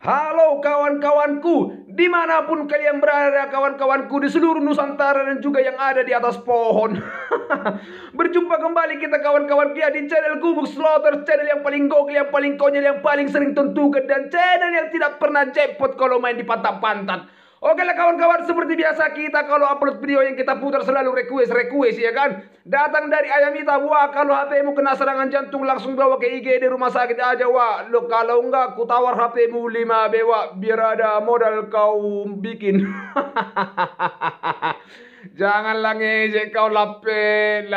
Halo kawan-kawanku, dimanapun kalian berada kawan-kawanku di seluruh Nusantara dan juga yang ada di atas pohon. Berjumpa kembali kita kawan-kawan ya di channel Gubuk Sloter's, channel yang paling gokil, yang paling konyol, yang paling sering tentukan, dan channel yang tidak pernah jackpot kalau main di pantat-pantat. Oke lah kawan-kawan, seperti biasa kita kalau upload video yang kita putar selalu request ya kan. Datang dari ayam hitam, wah kalau HPmu kena serangan jantung langsung bawa ke IGD rumah sakit aja wah. Lo kalau enggak ku tawar HPmu 5B wah, biar ada modal kau bikin. Janganlah ngejek kau lapet.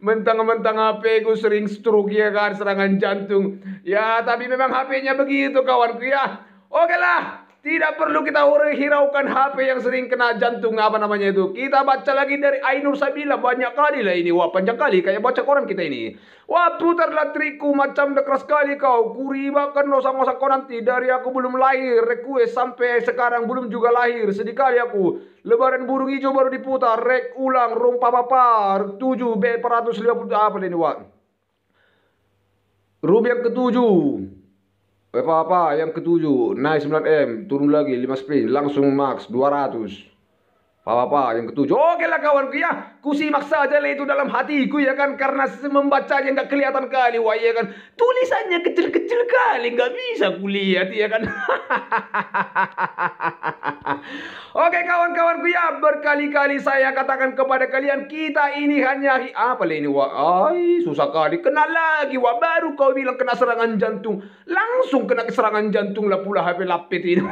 Mentang-mentang HP ku sering stroke ya kan, serangan jantung. Ya tapi memang HP-nya begitu kawanku ya. Oke lah. Tidak perlu kita hiraukan HP yang sering kena jantung apa namanya itu. Kita baca lagi dari Ainur Sabila. Banyak kali lah ini. Wah panjang kali. Kayak baca koran kita ini. Wah putarlah trikku macam dekeras kali kau. Kuribakan dosa-dosa kau nanti. Dari aku belum lahir. Request sampai sekarang belum juga lahir. Sedih kali aku. Lebaran burung hijau baru diputar. Rek ulang. Rumpa papar. 7B450. Apa ini wah. Rupiah ke-7. Apa-apa yang ke-7 naik 9M, turun lagi 5 spin, langsung max 200. Apa-apa yang ke-7. Oke lah kawanku ya, ku simak saja lah itu dalam hatiku ya kan, karena membacanya nggak kelihatan kali wah ya kan, tulisannya kecil-kecil kali nggak bisa kulihat ya kan. Oke kawan-kawanku ya, berkali-kali saya katakan kepada kalian, kita ini hanya apa lah ini wah, ay susah kali kena lagi wah. Baru kau bilang kena serangan jantung, langsung kena serangan jantung lah pula HP lapet ini.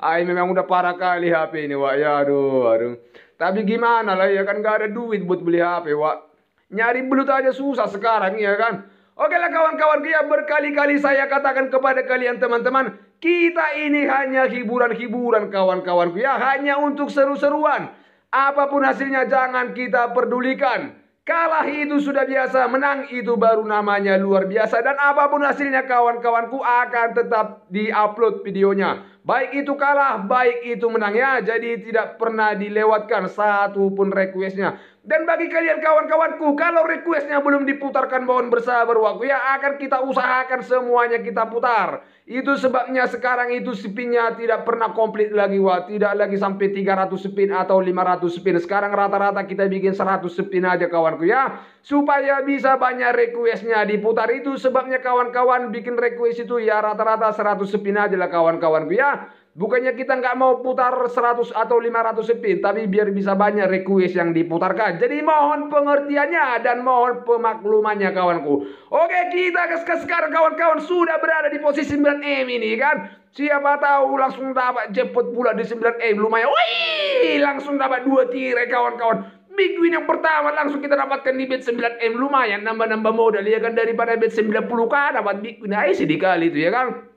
Memang udah parah kali HP ini wak ya, aduh. Tapi gimana lah ya kan, gak ada duit buat beli HP wak. Nyari belut aja susah sekarang ya kan. Oke lah kawan-kawan ya, berkali-kali saya katakan kepada kalian teman-teman, kita ini hanya hiburan-hiburan kawan-kawanku ya, hanya untuk seru-seruan. Apapun hasilnya jangan kita pedulikan. Kalah itu sudah biasa, menang itu baru namanya luar biasa. Dan apapun hasilnya kawan-kawanku akan tetap diupload videonya. Baik itu kalah, baik itu menang ya. Jadi tidak pernah dilewatkan satu pun requestnya. Dan bagi kalian kawan-kawanku, kalau requestnya belum diputarkan mohon bersabar waktu ya. Akan kita usahakan semuanya kita putar. Itu sebabnya sekarang itu spinnya tidak pernah komplit lagi wah. Tidak lagi sampai 300 spin atau 500 spin. Sekarang rata-rata kita bikin 100 spin aja kawanku ya. Supaya bisa banyak requestnya diputar. Itu sebabnya kawan-kawan bikin request itu ya rata-rata 100 spin aja lah kawan-kawanku ya. Bukannya kita nggak mau putar 100 atau 500 spin, tapi biar bisa banyak request yang diputarkan. Jadi mohon pengertiannya dan mohon pemaklumannya kawanku. Oke kita sekarang kawan-kawan sudah berada di posisi 9M ini kan. Siapa tahu langsung dapat jackpot pula di 9M lumayan. Wih langsung dapat 2 tirai kawan-kawan. Big win yang pertama langsung kita dapatkan di bet 9M lumayan. Nambah-nambah modal ya kan, daripada bet 90k dapat big win aja sedih kali itu ya kan.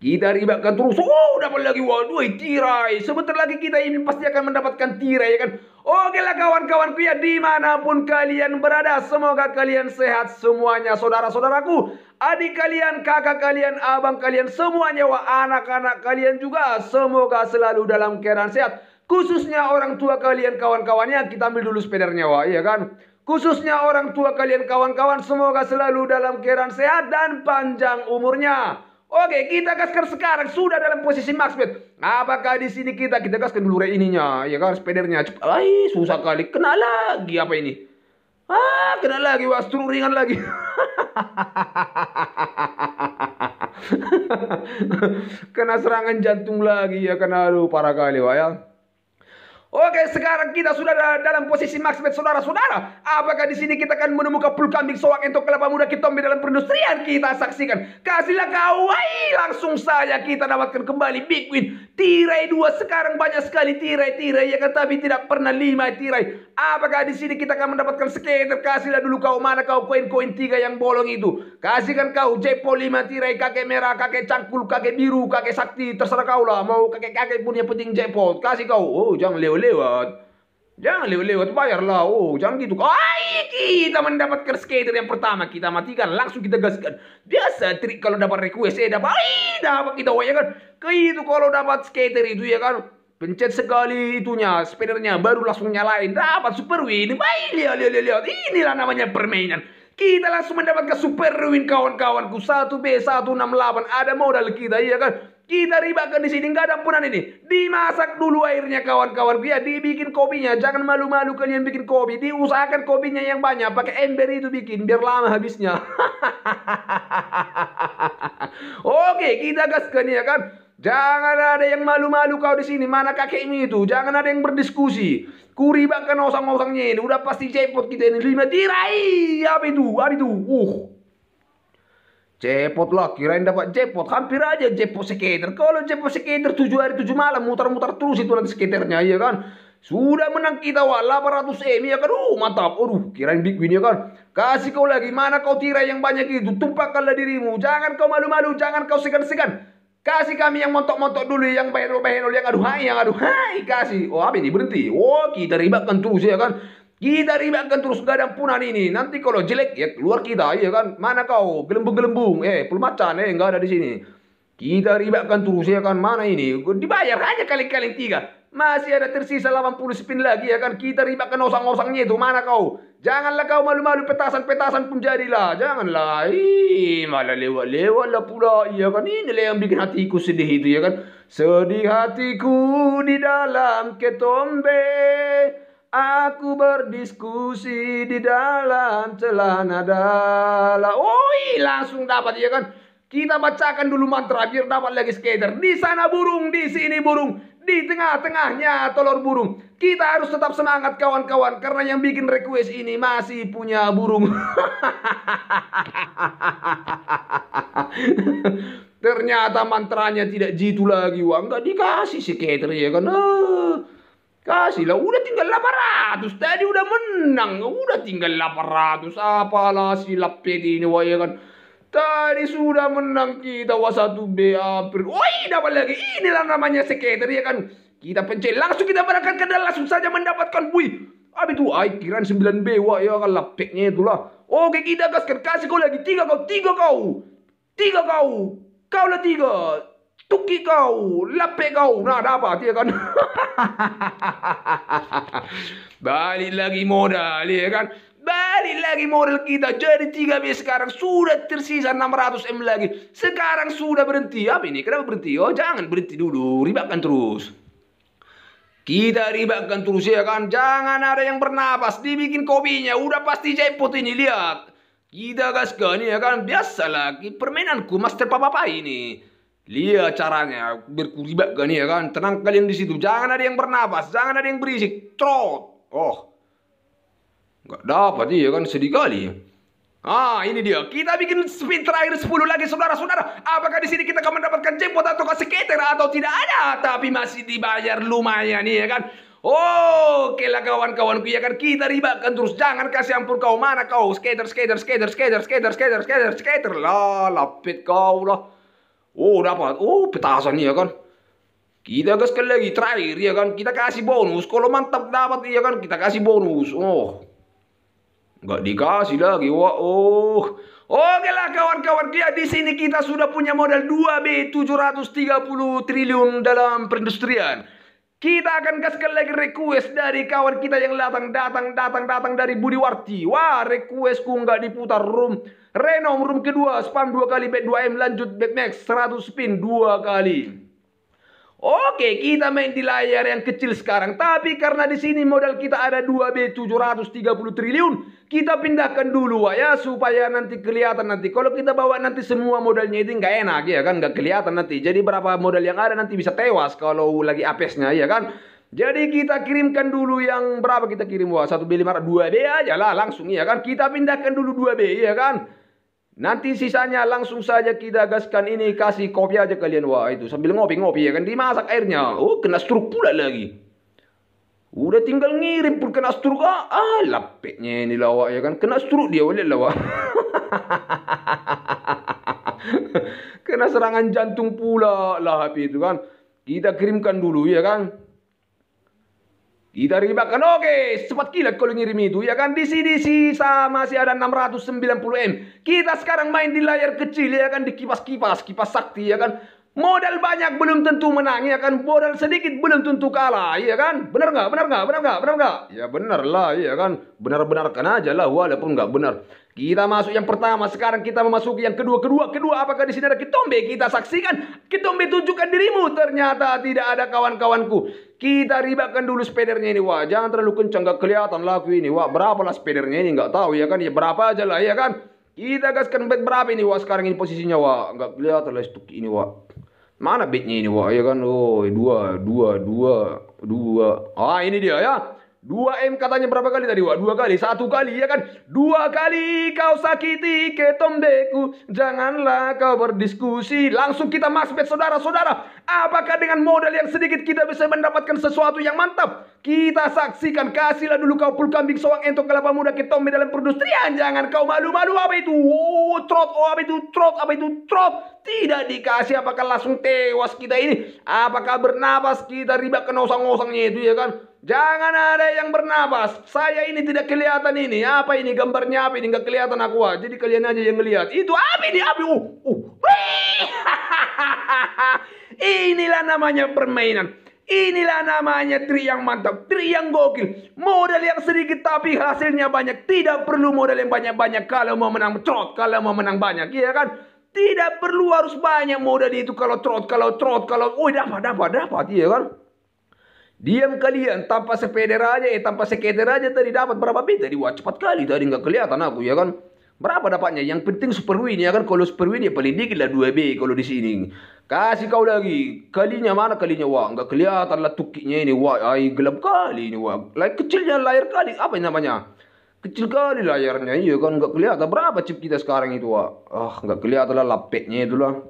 Kita ribakkan terus, oh dapat lagi, waduh tirai. Sebentar lagi kita ini pasti akan mendapatkan tirai ya kan. Oke lah kawan-kawanku ya, dimanapun kalian berada, semoga kalian sehat semuanya. Saudara-saudaraku, adik kalian, kakak kalian, abang kalian, semuanya wah, anak-anak kalian juga, semoga selalu dalam keadaan sehat. Khususnya orang tua kalian kawan-kawannya, kita ambil dulu speedernya wah ya kan. Khususnya orang tua kalian kawan-kawan, semoga selalu dalam keadaan sehat dan panjang umurnya. Oke, kita gaskan sekarang sudah dalam posisi max bet. Apakah di sini kita gaskan dulu ininya, ya kan spedernya. Ai, susah kali kena lagi apa ini? Ah, kena lagi wah, turun ringan lagi. Kena serangan jantung lagi ya kan, aduh parah kali wah ya. Oke, sekarang kita sudah dalam posisi max bet saudara-saudara. Apakah di sini kita akan menemukan pul kambing soak entok kelapa muda kita ambil dalam perindustrian kita saksikan. Kasihlah kau, wai, langsung saja kita dapatkan kembali big win. Tirai 2 sekarang banyak sekali tirai ya kan, tapi tidak pernah 5 tirai. Apakah di sini kita akan mendapatkan skater? Kasihlah dulu kau, mana kau koin-koin 3 yang bolong itu. Kasihkan kau jepo 5 tirai, kakek merah, kakek cangkul, kakek biru, kakek sakti, terserah kau lah. Mau kakek-kakek pun yang penting jepo. Kasih kau. Oh, jangan lewat bayarlah. Oh jangan gitu. Ay, kita mendapatkan skater yang pertama, kita matikan langsung kita gaskan. Biasa trik kalau dapat request dapat kita ya kan. Kayak itu kalau dapat skater itu ya kan, pencet sekali itunya spinnernya baru langsung nyalain, dapat super win. Baik, lihat inilah namanya permainan. Kita langsung mendapatkan super win kawan-kawanku. 1B168 ada modal kita, iya kan? Kita ribakan di sini, nggak ada ampunan ini. Dimasak dulu airnya kawan-kawan. Ya, dibikin kopinya. Jangan malu-malu kalian bikin kopi. Diusahakan kopinya yang banyak. Pakai ember itu bikin, biar lama habisnya. Oke, kita gaskan ya kan. Jangan ada yang malu-malu kau di sini. Mana kakekmu itu? Jangan ada yang berdiskusi. Kuribakan osang-osangnya ini. Udah pasti jackpot kita ini. 5 tirai. Apa itu? Apa itu? Jackpot lah, kirain dapat jackpot, hampir aja jackpot skater. Kalau jackpot skater 7 hari 7 malam mutar-mutar terus itu nanti skaternya, iya kan? Sudah menang kita wah 800 M, ya kan? Mantap. Aduh, kirain big win ya kan? Kasih kau lagi, mana kau tirai yang banyak itu? Tumpahkanlah dirimu. Jangan kau malu-malu, jangan kau segan-segan. Kasih kami yang montok-montok dulu, yang bahenol-bahenol, yang aduh hai, kasih. Oh, apa ini? Berhenti. Oh, kita ribakan terus ya kan? Kita ribakan terus, gak ada ampunan ini. Nanti kalau jelek ya keluar kita, iya kan? Mana kau? Gelembung-gelembung. Pelmacan, nggak ada di sini. Kita ribakan terus, ya kan? Mana ini? Dibayar aja kali-kali 3. Masih ada tersisa 80 spin lagi, ya kan? Kita ribakan osang-osangnya itu. Mana kau? Janganlah kau malu-malu, petasan-petasan pun jadilah. Janganlah. Malah lewat-lewat lah pula, iya kan? Inilah yang bikin hatiku sedih itu, ya kan? Sedih hatiku di dalam ketombe. Aku berdiskusi di dalam celana dalam. Langsung dapat ya kan. Kita bacakan dulu mantra biar dapat lagi skater. Di sana burung, di sini burung, di tengah-tengahnya telur burung. Kita harus tetap semangat kawan-kawan, karena yang bikin request ini masih punya burung. Ternyata mantranya tidak jitu lagi. Wah, nggak dikasih skater ya kan. Kasihlah, udah tinggal 800. Tadi udah menang, udah tinggal 800. Apalah silap ini wah ya kan. Tadi sudah menang kita wah 1B hampir. Dapat lagi. Inilah namanya skater ya kan. Kita pencet, langsung kita berangkat ke dalam, langsung saja mendapatkan Habis itu akhiran 9B wah ya kan, lapeknya itulah. Oke, kita gaskan, kasih kau lagi. Tiga kau. Kau lah tiga. Tuki kau, lapek kau, nah dapat ya kan. Balik lagi modal ya kan. Balik lagi modal kita. Jadi 3B sekarang sudah tersisa 600 M lagi. Sekarang sudah berhenti. Apa ini? Kenapa berhenti? Oh, jangan berhenti dulu. Ribakan terus. Kita ribakan terus ya kan. Jangan ada yang bernapas. Dibikin kopinya. Udah pasti jackpot ini, lihat. Kita gaskan ya kan. Biasalah permainanku master papa ini. Lihat caranya berkuribakan ya kan. Tenang kalian di situ. Jangan ada yang bernapas, jangan ada yang berisik. Trot. Nggak dapat ya kan, sedih kali. Ah, ini dia. Kita bikin spin terakhir 10 lagi saudara-saudara. Apakah di sini kita akan mendapatkan jackpot atau skater atau tidak ada? Tapi masih dibayar lumayan ya kan. Oke lah kawan-kawanku ya kan. Kita ribakan terus. Jangan kasih ampun kau. Mana kau? Skater. Lah, lapit kau lah. Dapat. Petasan ya kan. Kita gaskan lagi terakhir ya kan. Kita kasih bonus. Kalau mantap dapat ya kan, kita kasih bonus. Nggak dikasih lagi. Oke lah kawan-kawan. Ya, di sini kita sudah punya modal 2B 730 triliun dalam perindustrian. Kita akan gaskan lagi request dari kawan kita yang datang dari Budiwarti. Wah, requestku nggak diputar. Renom room kedua, spam 2 kali bet 2M, lanjut bet max 100 spin 2 kali. Oke, kita main di layar yang kecil sekarang. Tapi karena di sini modal kita ada 2B 730 triliun, kita pindahkan dulu ya, supaya nanti kelihatan nanti. Kalau kita bawa nanti semua modalnya itu nggak enak ya kan, nggak kelihatan nanti. Jadi berapa modal yang ada nanti bisa tewas kalau lagi apesnya ya kan. Jadi kita kirimkan dulu yang berapa kita kirim? 1B500, 2B aja lah langsung ya kan. Kita pindahkan dulu 2B ya kan. Nanti sisanya langsung saja kita gaskan ini. Kasih kopi aja kalian itu sambil ngopi-ngopi ya kan. Dimasak airnya. Kena struk pula lagi. Udah tinggal ngirim pun kena struk. Lapeknya ini lawak ya kan. Kena struk dia oleh lawak. Kena serangan jantung pula lah HP itu kan. Kita kirimkan dulu ya kan. Kita ribakan, oke, cepat kilat kalau ngirim itu ya kan. Di sini sisa masih ada 690 M. Kita sekarang main di layar kecil ya kan, di kipas sakti ya kan. Modal banyak belum tentu menang ya kan, modal sedikit belum tentu kalah ya kan. Benar nggak? Ya benar lah ya kan, benar-benarkan aja lah walaupun nggak benar. Kita masuk yang pertama, sekarang kita memasuki yang kedua. Apakah di sini ada Kitombe? Kita saksikan. Kitombe, tunjukkan dirimu. Ternyata tidak ada, kawan-kawanku. Kita ribakkan dulu spedernya ini. Wah, jangan terlalu kencang, gak kelihatan laku ini. Wah, berapalah spedernya ini, nggak tahu ya kan. Ya berapa aja lah ya kan. Kita gaskan bet berapa ini. Wah, sekarang ini posisinya. Wah, nggak kelihatan lah stuk ini. Wah, mana bednya ini? Wah, ya kan. Oh, dua. Ah, ini dia ya. 2M katanya berapa kali tadi? Wah, 2 kali, 1 kali ya kan? 2 kali kau sakiti Ketombeku, janganlah kau berdiskusi. Langsung kita max bet, saudara-saudara. Apakah dengan modal yang sedikit kita bisa mendapatkan sesuatu yang mantap? Kita saksikan. Kasihlah dulu kau pul kambing soang entok kelapa muda Ketombe dalam perdustrian. Jangan kau malu-malu. Apa itu? Oh, trot. Oh, apa itu? Trot. Apa itu? Trot. Tidak dikasih. Apakah langsung tewas kita ini? Apakah bernapas? Kita ribak ke nosang-nosangnya itu ya kan? Jangan ada yang bernapas. Saya ini tidak kelihatan ini. Apa ini gambarnya? Apa ini? Nggak kelihatan aku. Jadi kalian aja yang ngelihat. Itu apa ini? Apa? Inilah namanya permainan. Inilah namanya tri yang mantap. Tri yang gokil. Modal yang sedikit tapi hasilnya banyak. Tidak perlu modal yang banyak-banyak kalau mau menang trot. Kalau mau menang banyak. Iya kan? Tidak perlu harus banyak modal itu kalau trot. Kalau trot. Kalau... Oh, dapat. Iya kan? Diam kalian, tanpa sepeder aja, tanpa seketer aja tadi dapat berapa bit tadi? Wah, cepat kali tadi, nggak kelihatan aku ya kan. Berapa dapatnya? Yang penting super win ya kan. Kalau super win ya paling dikit lah 2B kalau di sini. Kasih kau lagi. Kalinya mana kalinya? Wah, nggak kelihatan lah tukinya ini. Wah, ay gelap kali ini. Wah, like kecilnya layar kali. Apa namanya? Kecil kali layarnya ya kan, nggak kelihatan. Berapa chip kita sekarang itu? Wah, nggak kelihatan lah lapetnya itu lah.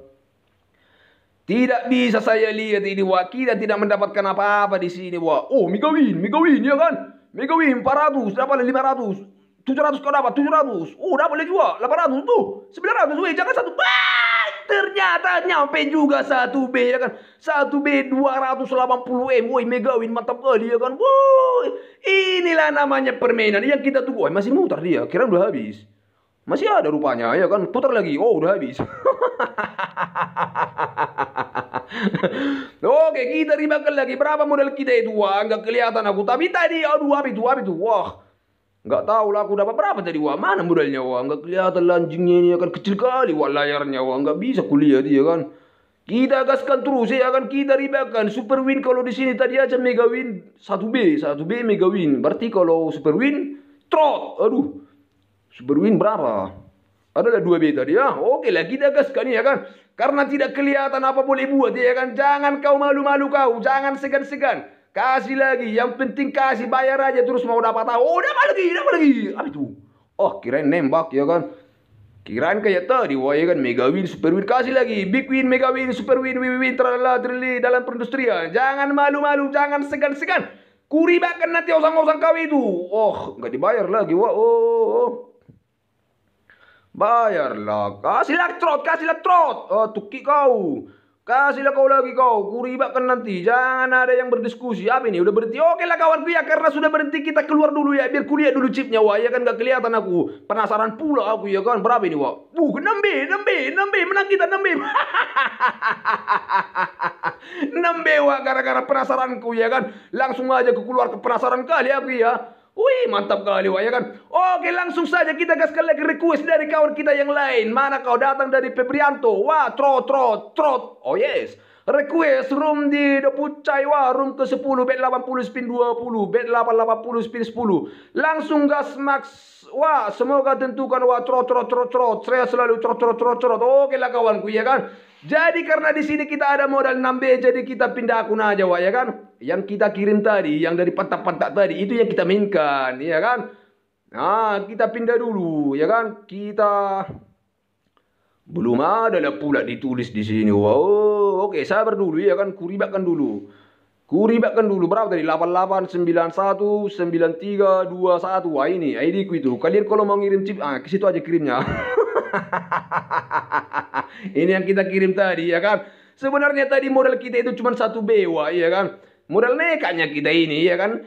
Tidak bisa saya lihat ini, wah. Kita tidak mendapatkan apa-apa di sini, wah. Oh, mega win ya kan? Mega win 400, dapat 500. 700 kau dapat, 700. Oh, dapat lagi, wah. 800 tuh. 900, weh, jangan 1. Wah, ternyata nyampe juga 1B ya kan. 1B 280M. Woi, mega win mantap kali ya kan. Woi, inilah namanya permainan yang kita tunggu. Woi, masih mutar dia. Kira udah habis. Masih ada rupanya ya kan. Putar lagi. Oh, udah habis. Oke, kita ribakan lagi. Berapa modal kita itu? Wah, nggak kelihatan aku. Tapi tadi, aduh, habis itu. Wah, nggak tahu lah aku dapat berapa tadi. Wah, mana modalnya? Wah, nggak kelihatan lanjingnya ini ya kan. Kecil kali. Wah, layarnya. Wah, nggak bisa kulihat ya kan. Kita gaskan terus ya kan. Kita ribakan. Super win kalau di sini tadi aja mega win 1B mega win. Berarti kalau super win trot. Aduh. Super win berapa? Adalah 2B tadi ya. Oke lah, kita gaskan ya kan. Karena tidak kelihatan apa boleh buat ya kan. Jangan kau malu-malu kau. Jangan segan-segan. Kasih lagi. Yang penting kasih, bayar aja terus mau dapat tahu. Oh, dapat lagi. Apa itu? Oh, kirain nembak ya kan. Kirain kayak tadi. Wah ya kan, mega win, super win. Kasih lagi. Big win, mega win, super win, win. Tralala, trili dalam perindustrian. Jangan malu-malu. Jangan segan-segan. Kuribakan nanti osang-osang kau itu. Oh, nggak dibayar lagi. Wah, oh. Bayarlah, kasihlah trot. Oh, tuki kau. Kasihlah kau lagi kau. Kuribakan nanti. Jangan ada yang berdiskusi. Apa ini? Udah berhenti. Oke lah kawanku ya. Karena sudah berhenti kita keluar dulu ya. Biar kulihat dulu chipnya. Wah ya kan, gak kelihatan aku. Penasaran pula aku ya kan. Berapa ini, wah? 6B. Menang kita 6B. 6B wah. Gara-gara penasaranku ya kan. Langsung aja keluar ke penasaran kali aku ya. Wih, mantap kali wah ya kan. Oke, langsung saja kita gaskan lagi request dari kawan kita yang lain. Mana kau datang dari Febrianto. Wah, trot. Oh yes. Request room di Dopucai. Wah, room ke 10. Bet 80 spin 20. Bet 880 spin 10. Langsung gas max. Wah, semoga tentukan. Wah, trot. Saya selalu trot. Oke lah kawanku ya kan. Jadi karena di sini kita ada modal 6B, jadi kita pindah akun aja wah ya kan. Yang kita kirim tadi, yang dari pantak-pantak tadi, itu yang kita mainkan ya kan. Nah, kita pindah dulu ya kan. Kita belum ada lah pula ditulis di sini. Wow, oke, sabar dulu ya kan. Kuribakan dulu berapa tadi? 88919321. Wah, ini ID ku itu. Kalian kalau mau ngirim chip, ke situ aja kirimnya. Ini yang kita kirim tadi ya kan. Sebenarnya tadi modal kita itu cuma 1B wah ya kan. Modal nekatnya kita ini ya kan.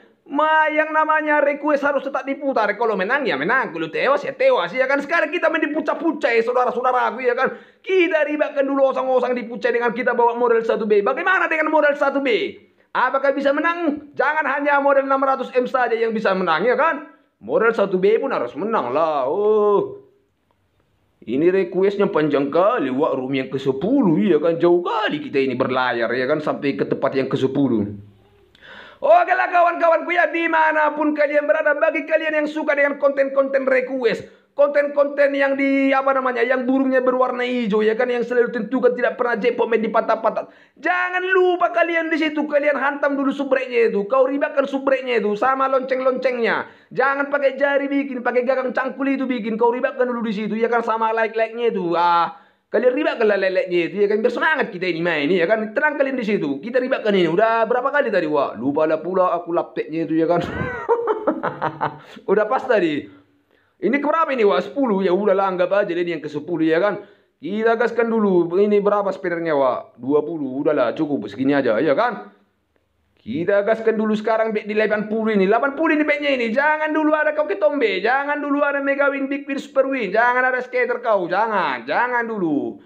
Yang namanya request harus tetap diputar. Kalau menang ya menang, kalau tewas ya tewas ya kan. Sekarang kita main dipucah-pucah ya saudara-saudara aku ya kan. Kita ribakan dulu osang-osang dipucah dengan kita bawa modal 1B. Bagaimana dengan modal 1B? Apakah bisa menang? Jangan hanya modal 600M saja yang bisa menang ya kan. Modal 1B pun harus menang lah. Oh, Ini requestnya panjang kali, wak, room yang ke-10, ya kan, jauh kali kita ini berlayar, ya kan, sampai ke tempat yang ke-10. Oke lah kawan-kawanku ya, dimanapun kalian berada, bagi kalian yang suka dengan konten-konten request, konten-konten yang di, apa namanya, yang burungnya berwarna hijau, ya kan, yang selalu tentukan tidak pernah jepomen di patah-patah, jangan lupa kalian di situ, kalian hantam dulu subreknya itu, kau ribakan subreknya itu, sama lonceng-loncengnya, jangan pakai jari bikin, pakai gagang cangkul itu bikin, kau ribakan dulu di situ, ya kan, sama like-like-nya itu, kalian ribakan lah leleknya itu, ya kan, biar semangat kita ini main, ya kan, tenang kalian di situ, kita ribakan ini, udah berapa kali tadi, wah, lupa lah pula aku lapteknya itu, ya kan, udah pas tadi, ini keberapa ini, wah, 10, ya udahlah, anggap aja ini yang ke-10, ya kan, kita gaskan dulu, ini berapa spinnernya, wah, 20, udahlah, cukup, segini aja, ya kan, kita gaskan dulu sekarang bet di 80 ini. 80 ini betnya ini. Jangan dulu ada kau ketombe. Jangan dulu ada mega win, big win, super win. Jangan ada skater kau. Jangan. Jangan dulu.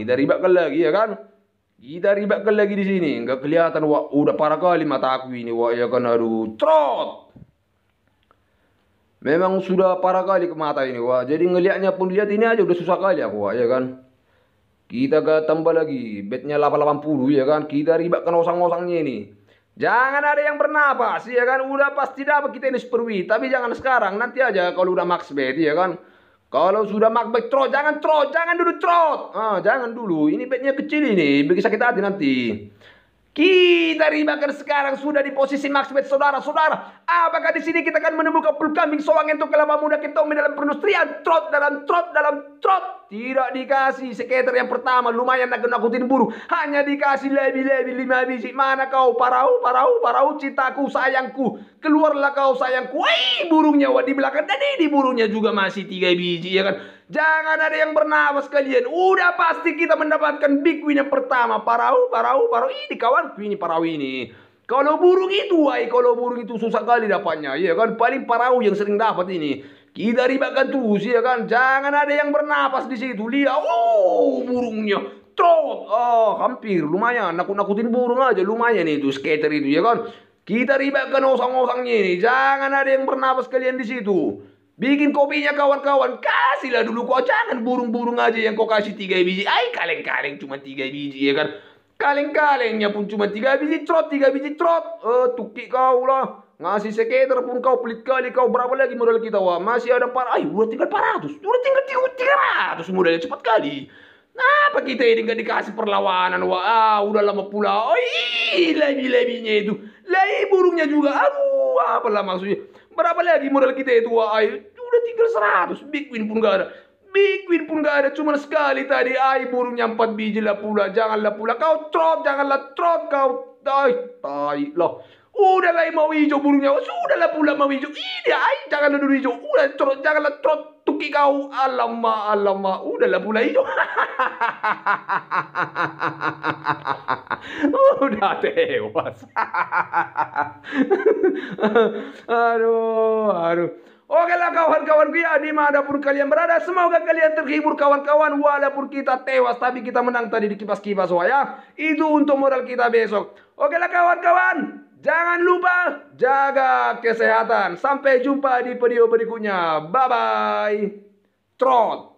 Kita ribakan lagi, ya kan. Kita ribakan lagi di sini. Enggak kelihatan, wah. Udah parah kali mata aku ini, wah. Ya kan, aduh. Trot. Memang sudah parah kali ke mata ini, wah. Jadi ngelihatnya pun lihat ini aja udah susah kali aku, wah. Ya kan. Kita gak tambah lagi betnya 880, ya kan. Kita ribakan osang-osangnya ini. Jangan ada yang bernapas, ya kan. Udah pasti dapat kita ini super win. Tapi jangan sekarang, nanti aja kalau udah max bet, ya kan. Kalau sudah max bet trot, jangan dulu trot. Jangan dulu, ini betnya kecil ini, bikin sakit hati nanti. Kita ribakan sekarang sudah di posisi max bet, saudara-saudara. Apakah di sini kita akan menemukan full kambing soang untuk kelapa muda ketome dalam perindustrian trot dalam trot. Tidak dikasih skater yang pertama, lumayan nakut-nakutin buruh. Hanya dikasih lebih-lebih 5 biji. Mana kau, parau, cintaku, sayangku. Keluarlah kau, sayangku. Wih, burungnya, wah, di belakang. Dan ini burungnya juga masih 3 biji, ya kan. Jangan ada yang bernafas kalian. Udah pasti kita mendapatkan big win yang pertama. Parau. Ini kawan, ini parau ini. Kalau burung itu, wah, kalau burung itu susah kali dapatnya, ya kan. Paling parau yang sering dapat ini. Kita ribakan terus, ya kan. Jangan ada yang bernapas di situ. Lihat, burungnya trot. Hampir lumayan. Nakut-nakutin burung aja lumayan itu skater itu, ya kan. Kita ribakan osang-osangnya ini. Jangan ada yang bernapas kalian di situ. Bikin kopinya kawan-kawan. Kasihlah dulu kau. Jangan burung-burung aja yang kau kasih 3 biji. Ay, kaleng-kaleng cuma 3 biji, ya kan. Kaleng-kalengnya pun cuma 3 biji trot, 3 biji trot. Tukik kau lah. Ngasih skater pun kau pelit kali kau. Berapa lagi modal kita, wah? Masih ada parah. Ayo, udah tinggal 400. Udah tinggal 300 modalnya, cepat kali. Apa kita ini gak dikasih perlawanan, wah? Udah lama pula. Lebih-lebihnya itu. Lebih burungnya juga. Aduh, apalah maksudnya. Berapa lagi modal kita itu, wah? Ayo, udah tinggal 100. Big win pun gak ada. Big win pun gak ada, cuma sekali tadi. Ay, burungnya 4 biji lah pula. Janganlah pula kau trot, janganlah trot kau. Tai loh. Udahlah mau hijau burungnya, sudahlah pula mau hijau. Iya, janganlah dulu hijau. Udah trot, janganlah trot, tuki kau. Alamak, udahlah pula hijau. Udah tewas. Aduh. Oke lah kawan-kawanku ya, dimanapun kalian berada, semoga kalian terhibur kawan-kawan. Walaupun kita tewas, tapi kita menang tadi di kipas-kipas, wah, ya. Itu untuk modal kita besok. Oke lah kawan-kawan. Jangan lupa jaga kesehatan. Sampai jumpa di video berikutnya. Bye-bye. Trot.